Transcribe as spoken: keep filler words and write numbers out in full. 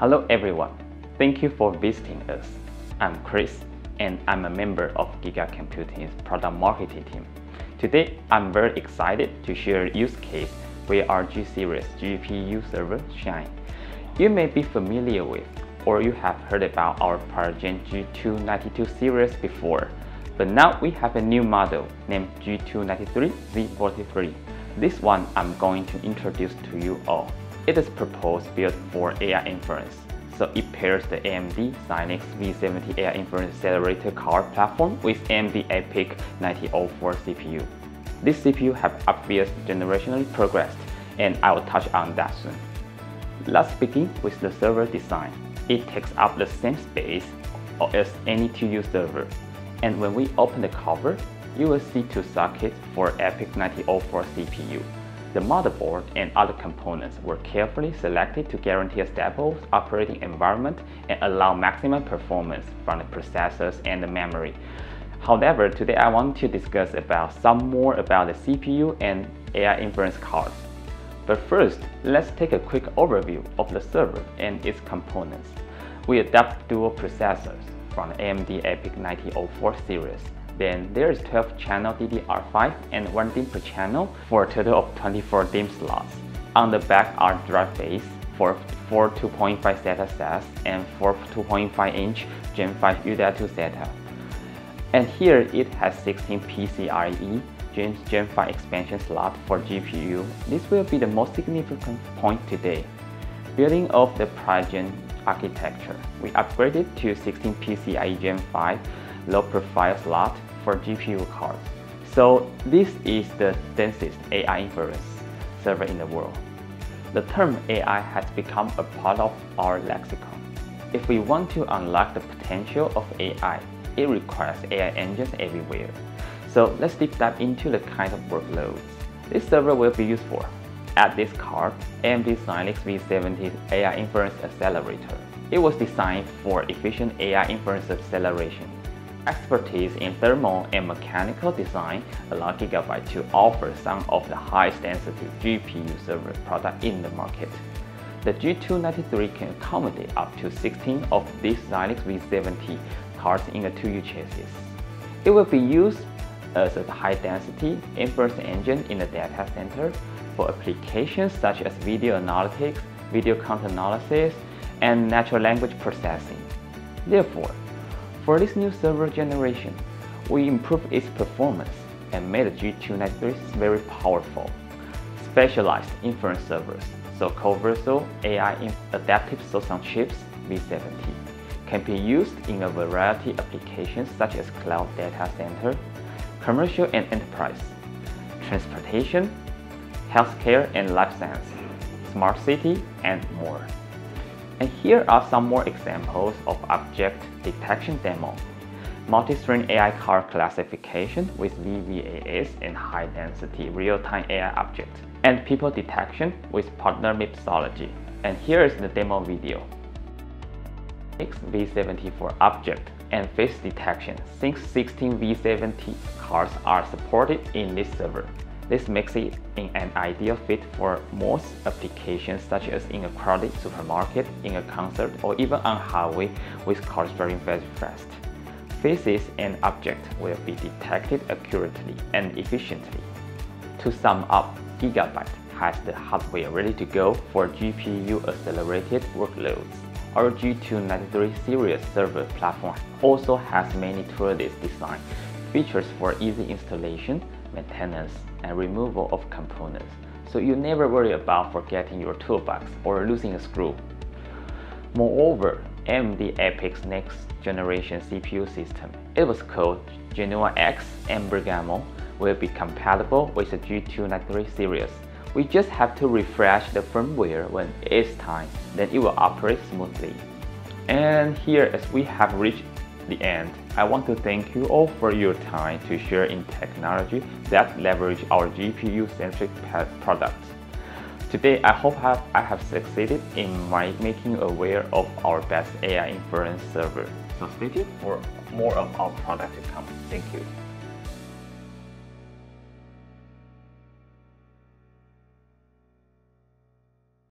Hello everyone, thank you for visiting us. I'm Chris and I'm a member of Giga Computing's product marketing team. Today, I'm very excited to share a use case where our G Series G P U Server shines. You may be familiar with or you have heard about our Paragen G two ninety-two series before, but now we have a new model named G two ninety-three Z forty-three. This one I'm going to introduce to you all. It is proposed built for A I inference, so it pairs the A M D Xilinx V seventy A I Inference Accelerator card platform with A M D EPYC ninety oh four C P U. This C P U have obviously generationally progressed, and I will touch on that soon. Let's begin with the server design. It takes up the same space as any two U server, and when we open the cover, you will see two sockets for EPYC ninety oh four C P U. The motherboard and other components were carefully selected to guarantee a stable operating environment and allow maximum performance from the processors and the memory. However, today I want to discuss about some more about the C P U and A I inference cards. But first, let's take a quick overview of the server and its components. We adopt dual processors from the A M D EPYC ninety oh four series. Then there is twelve channel D D R five and one DIMM per channel for a total of twenty-four DIMM slots. On the back are drive bays for four two point five SATA S A S and four two point five inch Gen five U two SATA. And here it has sixteen PCIe Gen five expansion slot for G P U. This will be the most significant point today. Building off the Paragen architecture, we upgraded to sixteen PCIe Gen five low profile slot for G P U cards. So this is the densest A I inference server in the world. The term A I has become a part of our lexicon. If we want to unlock the potential of A I, it requires A I engines everywhere. So let's deep dive into the kind of workloads this server will be used for. At this card, A M D Xilinx V seventy A I Inference Accelerator. It was designed for efficient A I inference acceleration. Expertise in thermal and mechanical design allow Gigabyte to offer some of the highest density G P U server products in the market. The G two ninety-three can accommodate up to sixteen of these Xilinx V seventy cards in the two U chassis. It will be used as a high-density inference engine in the data center for applications such as video analytics, video content analysis, and natural language processing. Therefore, for this new server generation, we improved its performance and made the G two ninety-three very powerful. Specialized inference servers, so-called Versal A I Adaptive SoC chips V seventy, can be used in a variety of applications such as cloud data center, commercial and enterprise, transportation, healthcare and life science, smart city, and more. And here are some more examples of object detection demo. Multi-string A I card classification with V V A S and high-density real-time A I object. And people detection with partner MIPSology. And here is the demo video. V seventy for object and face detection, since sixteen V seventy cards are supported in this server. This makes it an ideal fit for most applications such as in a crowded supermarket, in a concert, or even on highway with cars driving very fast. Faces and objects will be detected accurately and efficiently. To sum up, Gigabyte has the hardware ready to go for G P U-accelerated workloads. Our G two ninety-three series server platform also has many tool-based design features for easy installation, maintenance, and removal of components, so you never worry about forgetting your toolbox or losing a screw. Moreover, A M D EPYC's next generation C P U system, it was called Genoa X and Bergamo, will be compatible with the G two ninety-three series. We just have to refresh the firmware when it's time, then it will operate smoothly. And here, as we have reached the end, I want to thank you all for your time to share in technology that leverage our G P U-centric products. Today, I hope I have succeeded in my making aware of our best A I inference server. So stay tuned for more of our product to come. Thank you.